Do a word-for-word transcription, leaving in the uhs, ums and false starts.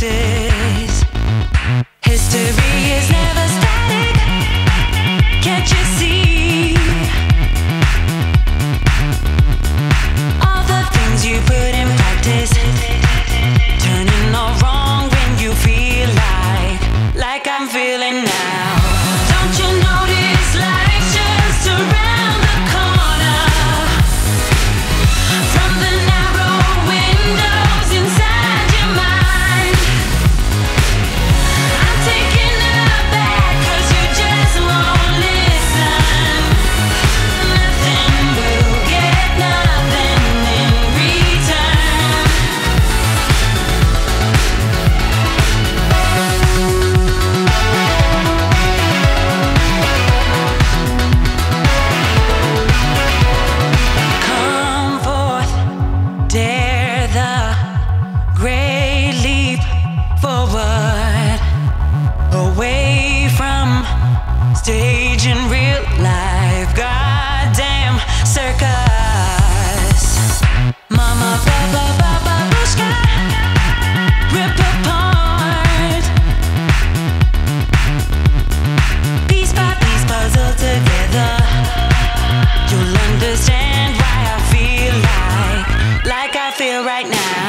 faces. History is never static, can't you see? All the things you put in practice, turning all wrong when you feel like, like I'm feeling now. Don't you notice life's just around the corner? From the narrow windows inside your mind, I'm taking it back, 'cause you just won't listen. Nothing will get nothing in return. Come forth, dare the great leap forward, away from stage in real life, goddamn circus. Mama, Baba, Baba, Bushka, rip apart. Piece by piece, puzzle together, you'll understand why I feel like, like I feel right now.